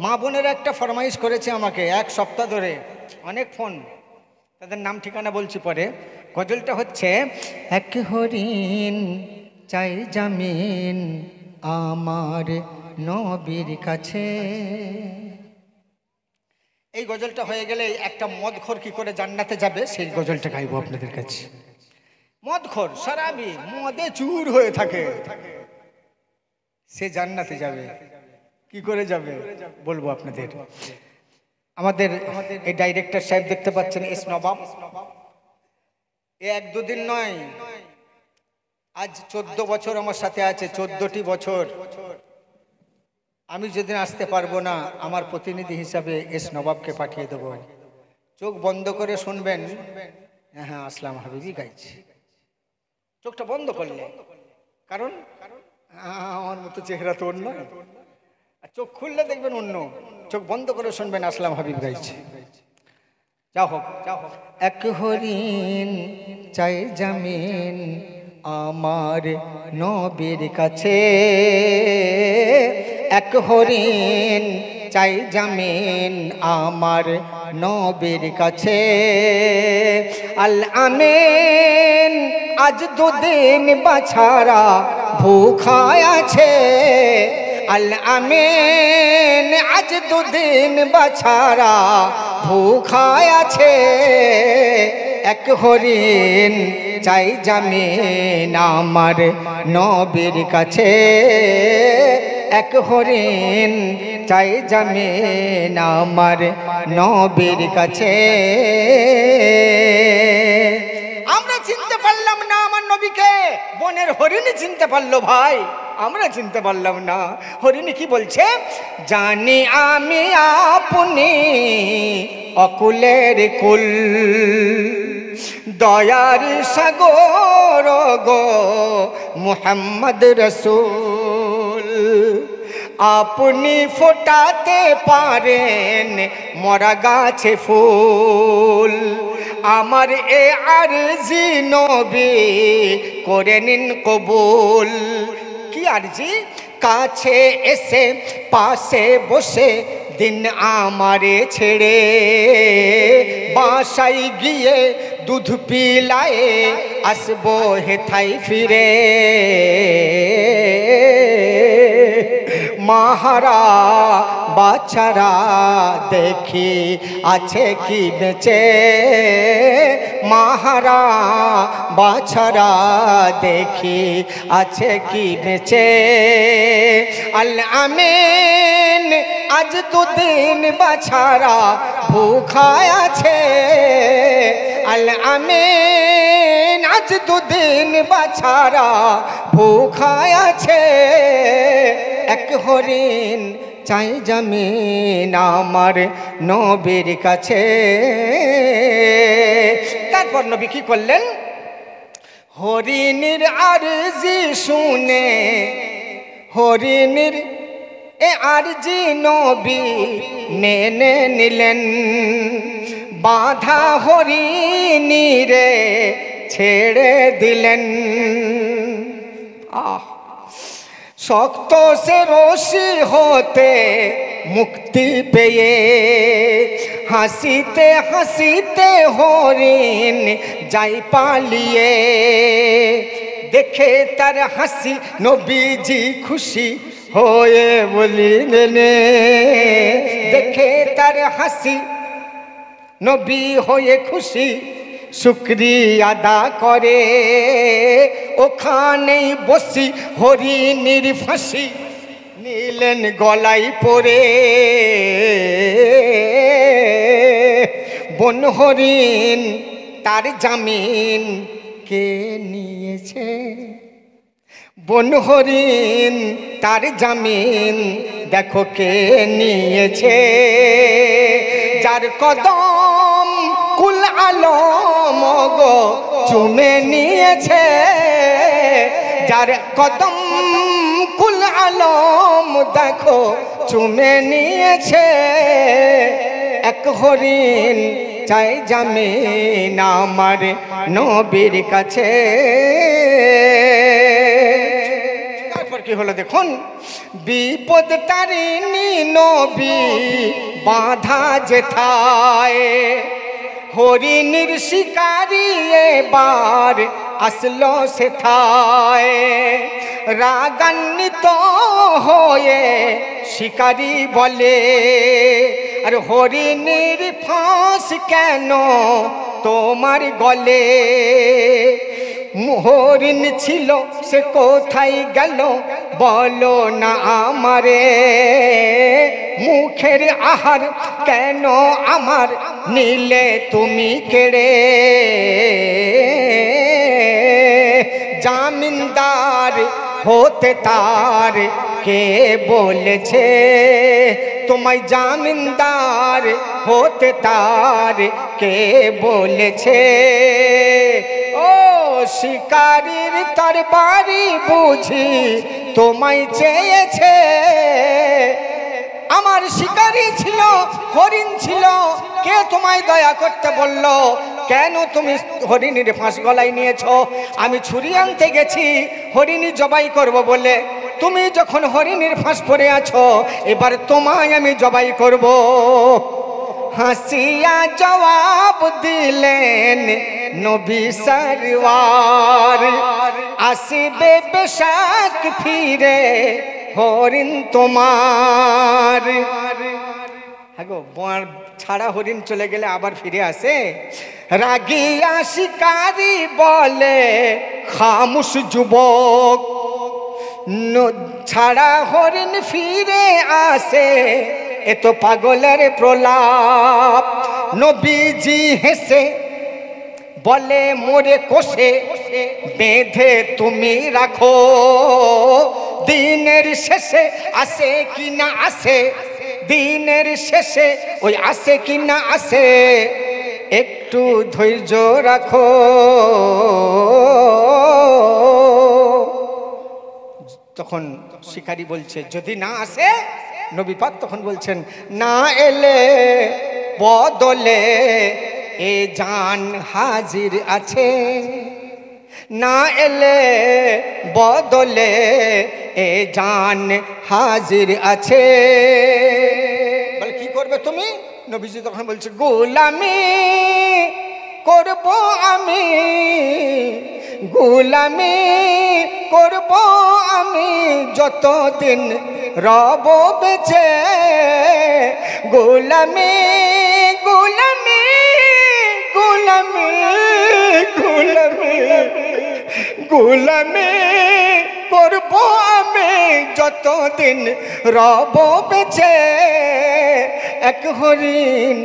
मा बोनेरा एकटा फरमाइश करेছে আমাকে एक सप्ताह धरे अनेक फोन ताদের नाम ठिकाना বলছি পরে গজলটা হচ্ছে এক হরিণ চাই জমিন আমার নবীর কাছে এই গজলটা হয়ে গেলে একটা মদখোর কি করে জান্নাতে যাবে সেই গজলটা গাইবো আপনাদের কাছে মদখোর শরাবি মদে চুর হয়ে থাকে সে জান্নাতে যাবে কি করে যাবে বলবো আপনাদের আমাদের এই ডাইরেক্টর সাহেব দেখতে পাচ্ছেন এস নবাব এ এক দুই দিন নয় আজ ১৪ বছর আমার সাথে আছে ১৪টি বছর আমি যেদিন আসতে পারবো না আমার প্রতিনিধি হিসাবে এস নবাবকে পাঠিয়ে দেব চোখ বন্ধ করে শুনবেন হ্যাঁ আসলাম হাবিবই গাইছে চোখটা বন্ধ করলে কারণ আমার মতো চেহারা তো অন্য চোখ খুললে দেখবেন অন্য চোখ বন্ধ করে শুনবেন আসলাম হাবিব গাইছে যাও হোক এক হরিণ চাই জমিন আমার নবীর কাছে एक हरिण चाई जमीन आमार नबीर काछे अल आमीन आज दुदिन बाछारा भूखा आछे अल आमीन आज दुदिन बाछारा भूखा आछे एक हरिण चाई जमीन आमार नबीर काछे एक हरिण चाई जमीन आमार नबीर काछे आमरा चिनते पारलाम ना आमार नबीके बनेर हरिण चिनते पारलो भाई आमरा चिनते पारलाम ना हरिण की बोलछे जानी आमी आपनी अकुलेर कुल दयार सागर गो मुहम्मद रसूल अपनी फोटाते पारेन मोरा गाछे फूल आमार ए आरजी नबी करेनिन कबूल की आरजी काछे एसे पासे बसे दिन आमारे छेड़े बासाई गिये दूध पिलाए आसबो हेथाई फिरे माहारा बाछारा देखी आछे की बेचे माहारा बाछारा देखी आछे की बेचे अल आमीन आज तो दिन बाछारा भूखा आछे अल आमीन आज तो दिन बाछारा भूखा आछे एक हरिण चाई जमीन आमार नबीर काछे तारपर नबी की करलेन हरिणीर आरजी शुने हरिणीर ए आरजी नबी मेने निलेन बाधा हरिणी रे छेड़े दिलेन आह शक्तों से रोशी होते मुक्ति पे हंसीते हंसीते हरिण जाई पालिए देखे तर हंसी नबीजी खुशी होए बोलिने देखे तर हंसी नबी होए खुशी शुक्रिया अदा करे ओखाने बसी हरिणीर फांसी नीलेन गलाई पड़े बन हरिण तार जमीन के नियेछे बन हरिण तार जमीन देखो के नियेछे जार कदम कुल आलम गो चुमे नियेछे जार कदम कुल आलम देखो चुमे नियेछे एक हरिण चाय जमीन आमार नबीर काछे तारपर की हलो देखुन বিপদ তারিণী নবী বাধা যেথায়, হরিণীর শিকারী এবার আসলো সেথায়। রাগান্বিত হয়ে শিকারী বলে, আর হরিণীর ফাঁস কেন তোমার গলে? হরিণ ছিল সে কোথায় গেল বলো না আমারে, মুখের আহার কেন আমার নিলে তুমি কেড়ে? জামিনদার হতে তার কে বলেছে তোমায়, জামিনদার হতে তার কে বলেছে? ও শিকারীর তরবারি বুঝি তোমায় চেয়েছে। আমার শিকারী ছিল, হরিণ ছিল, কে তোমায় দয়া করতে বলল? কেন তুমি হরিণীর ফাঁস গলায় নিয়েছ? আমি ছুরি আনতে গেছি হরিণী জবাই করব বলে, তুমি যখন হরিণীর ফাঁস পরে আছো এবার তোমায় আমি জবাই করব। হাসিয়া জবাব দিলেন নবী সরওয়ার, আসবে বেশাক ফিরে হরিণ তোমার। আগো ছাড়া হরিণ চলে গেলে আবার ফিরে আসে। রাগিয়া শিকারী বলে খামুশ যুবক, ছাড়া হরিণ ফিরে আসে এ তো পাগলের প্রলাপ। নবীজি হেসে বলে মোরে কোষে বেঁধে তুমি রাখো, দিনের শেষে আসে কি না আসে, দিনের শেষে ওই আসে কি না আসে, একটু ধৈর্য রাখো। তখন শিকারী বলছে যদি না আসে, নবী পাক তখন বলছেন না এলে বদলে এ জান হাজির আছে, না এলে বদলে এ জান হাজির আছে। বলে কি করবে তুমি? নবীজি তখন বলছে গোলামি করব আমি, গোলামি করব আমি যতদিন রব বেঁচে, গোলামি গোলামি গোলামি গোলামি গোলামি করব আমি যতদিন রব বেঁচে। এক হরিণ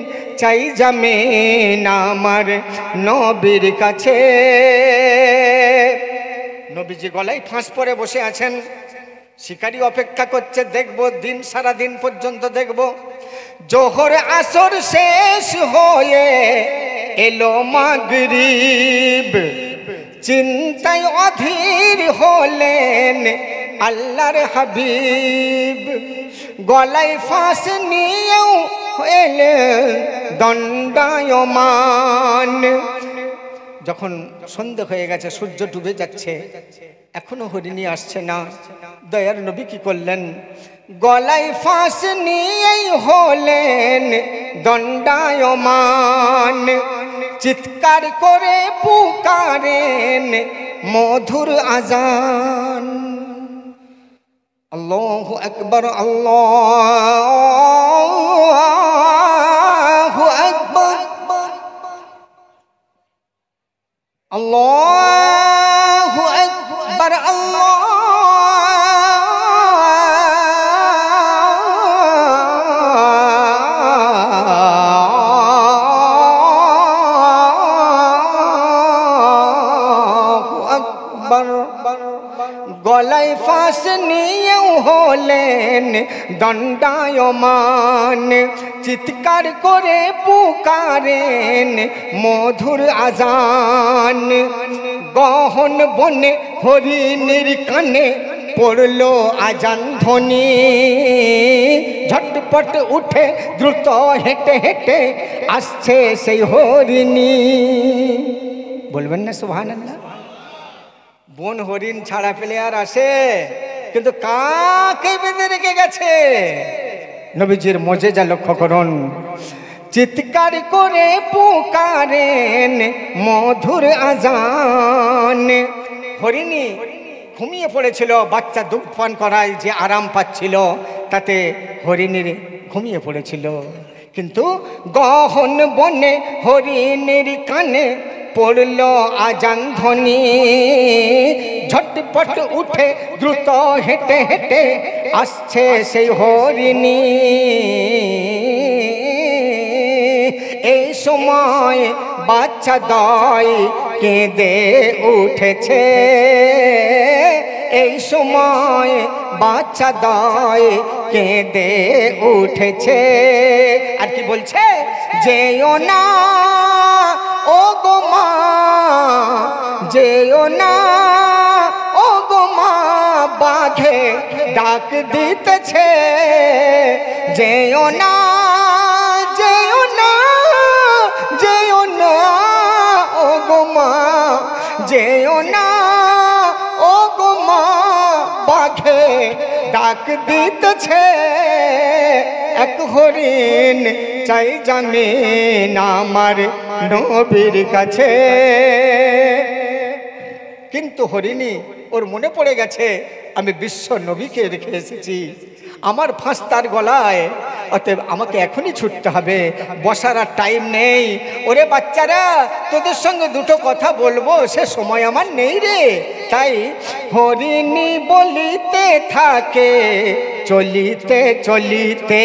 চাই জামিন আমার নবীর কাছে। নবীজি গলায় ফাঁস পরে বসে আছেন, শিকারী অপেক্ষা করছে, দেখব দিন সারা দিন পর্যন্ত দেখব। জোহর আসর শেষ হয়ে এলো মাগরিব, চিন্তায় অধীর হলেন আল্লাহর হাবিব। গলায় ফাঁস নিয়েও এলেন দণ্ডায়মান। যখন সন্ধ্যে হয়ে গেছে, সূর্য ডুবে যাচ্ছে, এখনো হরিণী আসছে না। দয়ার নবী কি করলেন? গলায় ফাঁস নিয়েই হলেন দণ্ডায়মান। চিৎকার করে পুকারেন মধুর আজান, আল্লাহু আকবার আল্লাহু আকবার আল্লাহু আকবার আল্লাহু আকবার। গলায় ফাঁস নিয়েও হলেন দণ্ডায়মান, চিৎকার করে পুকারেন মধুর আজান। গহন বনে হরিণীর কানে পড়ল আজান ধ্বনি, ঝটপট উঠে দ্রুত হেঁটে হেঁটে আসছে সেই হরিণী। বলবেন না সুবহানাল্লাহ? বন হরিণ ছাড়া পেলে আর আসে? কিন্তু কাকে বেঁধে রেখে গেছে? নবীজির মুজিজা লক্ষ্য করুন, চিৎকার করে পুকারেন মধুর আজান। হরিণী ঘুমিয়ে পড়েছিল, বাচ্চা দুধ পান করায় যে আরাম পাচ্ছিল তাতে হরিণীর ঘুমিয়ে পড়েছিল, কিন্তু গহন বনে হরিণীর কানে পড়ল আজান ধ্বনি। ঝটপট উঠে দ্রুত হেঁটে হেঁটে আসছে সেই হরিণী। এই সময় বাচ্চা দয় কেঁদে উঠেছে, এই সময় বাচ্চা দয় কেঁদে উঠেছে। আর কি বলছে? যেও না ও গো মা, যেও না ও গো মা, বাঘে ডাক দিতেছে। যেও না, যেও না, যেও না ও গো মা, যেও না ও গো মা, বাঘে ডাক দিতেছে। এক হরিণ চাই জামিন আমার নবীর কাছে, কিন্তু হরিণী ওর মনে পড়ে গেছে আমি বিশ্ব নবীকে রেখে এসেছি, আমার ফাঁস তার গলায়, অতএব আমাকে এখনই ছুটতে হবে, বসার আর টাইম নেই। ওরে বাচ্চারা, তোদের সঙ্গে দুটো কথা বলবো, সে সময় আমার নেই রে। তাই হরিণী বলিতে থাকে চলিতে চলিতে,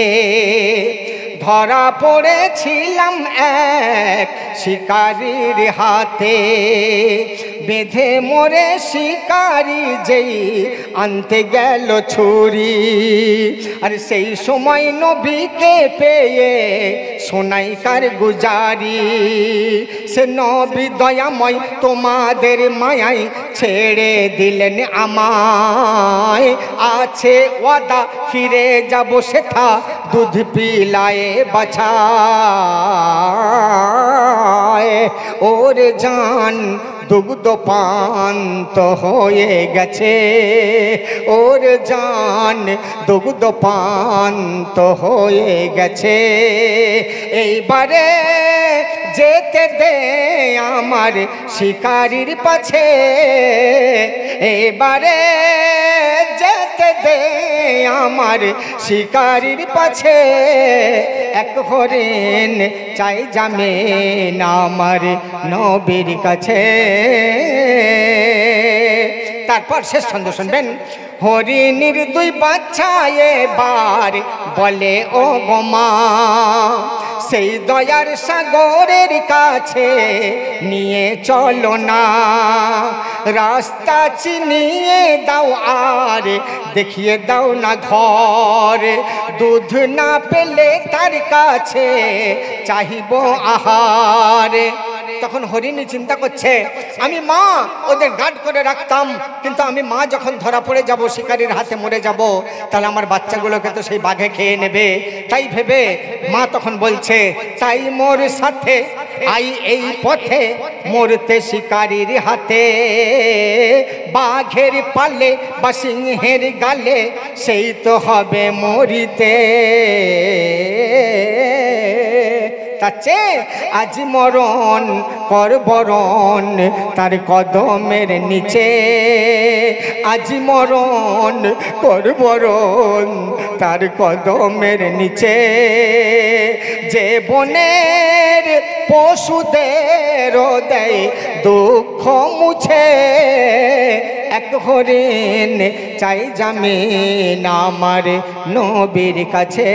ধরা পড়েছিলাম এক শিকারির হাতে, বেঁধে মরে শিকারি যেই আনতে গেল ছুরি। আর সেই সময় নবীকে পেয়ে সোনাইকার গুজারি, সে নবী দয়াময় তোমাদের মায়ায় ছেড়ে দিলেন আমায়। আছে ওয়াদা ফিরে যাব সেথা দুধ পিলায়ে বাছায়। ওরে জান দুগ্ধ পান্ত হয়ে গেছে, ওর জান দুগ্ধ পান্ত হয়ে গেছে, এইবারে যেতে দে আমার শিকারির পাছে, এবারে যেতে দে আমার শিকারির পাছে। এক হরিণ চাই জামিন আমার নবীর কাছে। তারপর শেষ ছন্দ শুনবেন। হরিণীর দুই বাচ্চা এবার বলে ও গোমা, সেই দয়ার সাগরের কাছে নিয়ে চলো না, রাস্তা চিনিয়ে দাও আর দেখিয়ে দাও না ঘর। দুধ না পেলে তার কাছে চাহিব আহার। তখন হরিণী চিন্তা করছে, আমি মা ওদের গার্ড করে রাখতাম, কিন্তু আমি মা যখন ধরা পড়ে যাব শিকারির হাতে মরে যাব, তাহলে আমার বাচ্চাগুলোকে তো সেই বাঘে খেয়ে নেবে। তাই ভেবে মা তখন বলছে, তাই মোর সাথে আই এই পথে মরতে শিকারির হাতে, বাঘের পালে বা সিংহের গালে সেই তো হবে মরিতে। তাচ্ছে আজি মরণ কর বরণ তার কদমের নিচে, আজি মরণ কর বরণ তার কদমের নিচে। যে বনের পশুদের দেয় দুঃখ মুছে, এক হরিণ চাই জামিন আমার নবীর কাছে।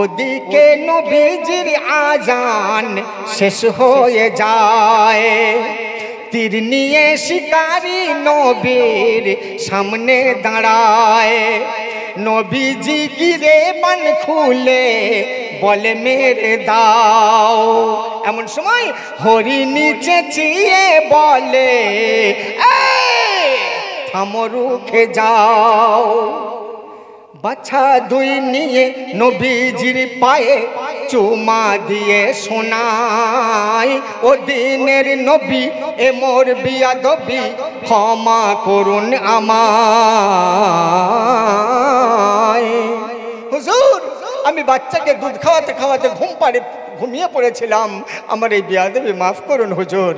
ওদিকে নবীজির আজান শেষ হয়ে যায়, তীর নিয়ে শিকারি নবীর সামনে দাঁড়ায়। নবীজি গিরে বান খুলে বলে মেরে দাও। এমন সময় হরিণী চেঁচিয়ে বলে थामो रुखे जाओ बाछा दुई निये नबीजिर पाए चुमा दिए शोनाई ओ दिनेर नबी ए मोर बियादबी क्षमा करुन आमाय। हुजूर आमी बाच्चाके दूध खावाते खावाते घुमिये पड़ेछिलाम आमार ए बियादबी माफ करुन हुजूर।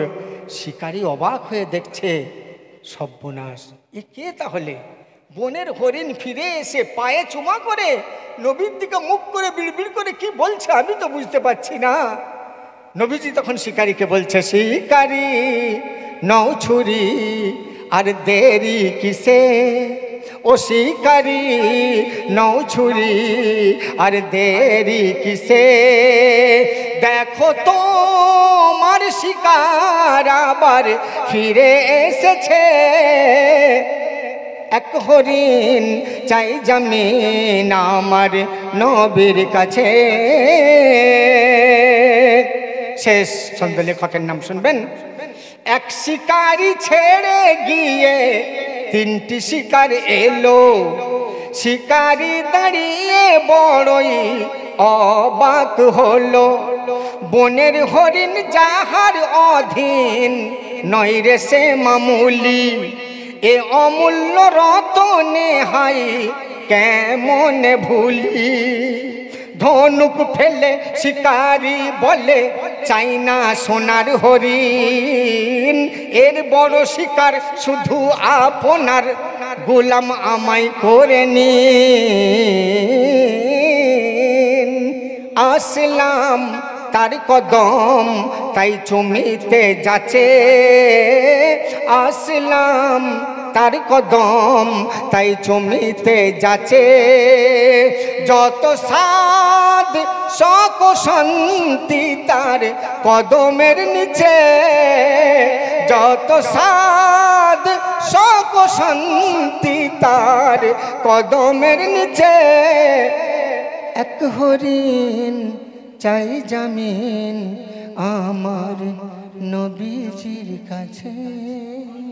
शिकारी अबाक हये देखछे सब्बनाश ए के ताहले बोनेर हरिण फिरे एसे पाए चुमा करे नबीर दिके मुख करे बिड़बिड़ करे कि बोलछे आमी तो बुझते पारछि ना। नबीजी तखन शिकारी के बोलछे शिकारी नाओ छुरी आर देरी किसे ओ शिकारी नाओ छुरी आर देरी किसे देखो तो मार शिकार आबार फिरे एसेछे एक हरिण चाई जमीन आमार नबीर काछे। शेष छंदलेखकेर नाम शुनबेन एक शिकारी छेड़े गिये तीनटी शिकार एलो शिकारी दाड़िये बड़ोई अबाक हलो बनेर हरिण जाहार अधीन नय रे से मामुली ए अमूल्य रतने हाई केमन भूली धनुक फेले शिकारी बोले चाइना सोनार हरिण एर बड़ शिकार शुधु आपनार गुलाम आमाय करे निन। आसलाम तार कदम ताई चुमिते जाचे आसलाम तार कदम ताई चुमिते जाचे जत साध शोक शांति तार कदमेर नीचे जत साध शोक शांति तार कदमेर नीचे एक हरिण चाई जमीन आमार नबीजिर काछे।